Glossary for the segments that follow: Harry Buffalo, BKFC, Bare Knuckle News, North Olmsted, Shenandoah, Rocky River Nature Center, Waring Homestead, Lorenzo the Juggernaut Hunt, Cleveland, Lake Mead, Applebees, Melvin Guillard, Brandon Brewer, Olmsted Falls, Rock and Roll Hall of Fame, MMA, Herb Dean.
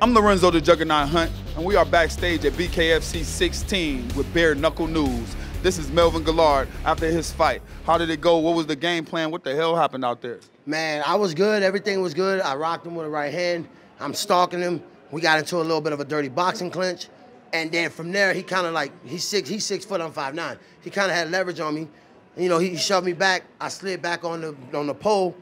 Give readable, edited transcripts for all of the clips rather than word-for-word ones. I'm Lorenzo the Juggernaut Hunt, and we are backstage at BKFC 16 with Bare Knuckle News. This is Melvin Guillard after his fight. How did it go? What was the game plan? What the hell happened out there? Man, I was good. Everything was good. I rocked him with a right hand. I'm stalking him. We got into a little bit of a dirty boxing clinch. And then from there, he kind of like, he's 6 foot, I'm 5'9". He kind of had leverage on me. You know, he shoved me back. I slid back on the pole.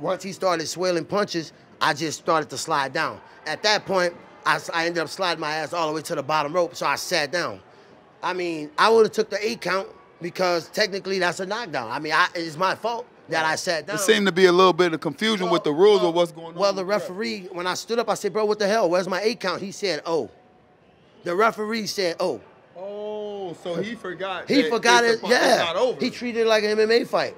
Once he started swailing punches, I just started to slide down. At that point, I ended up sliding my ass all the way to the bottom rope, so I sat down. I mean, I would have took the 8 count because technically that's a knockdown. I mean, it's my fault that I sat down. There seemed to be a little bit of confusion with the rules of what's going on. Well, the referee, when I stood up, I said, bro, what the hell? Where's my 8 count? He said, oh. The referee said, oh. Oh, so he forgot. He forgot it, yeah. Over. He treated it like an MMA fight.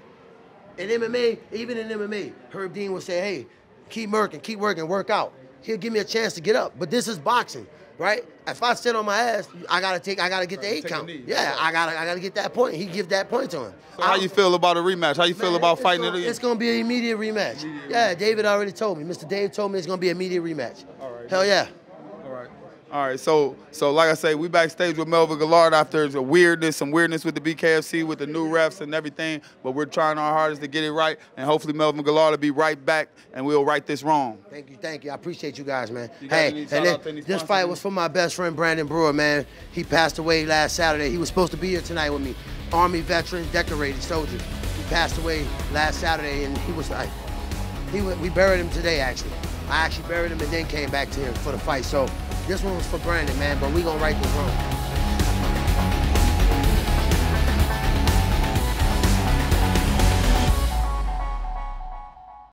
In MMA, even in MMA, Herb Dean would say, hey, keep working, work out. He'll give me a chance to get up. But this is boxing, right? If I sit on my ass, I gotta get the 8 count. Yeah, I gotta get that point. He give that point to him. So how you feel about a rematch? How you feel about fighting it again? It's gonna be an immediate rematch. Yeah, David already told me. Mr. Dave told me it's gonna be an immediate rematch. All right. Hell yeah. All right, so like I say, we backstage with Melvin Guillard after the weirdness, some weirdness with the BKFC, with the new refs and everything, but we're trying our hardest to get it right, and hopefully Melvin Guillard will be right back, and we'll right this wrong. Thank you. I appreciate you guys, man. Hey, this fight was for my best friend, Brandon Brewer, man. He passed away last Saturday. He was supposed to be here tonight with me. Army veteran, decorated soldier. He passed away last Saturday, and he was like, we buried him today, actually. I actually buried him and then came back to him for the fight, so this one was for Brandon, man, but we gonna right this wrong.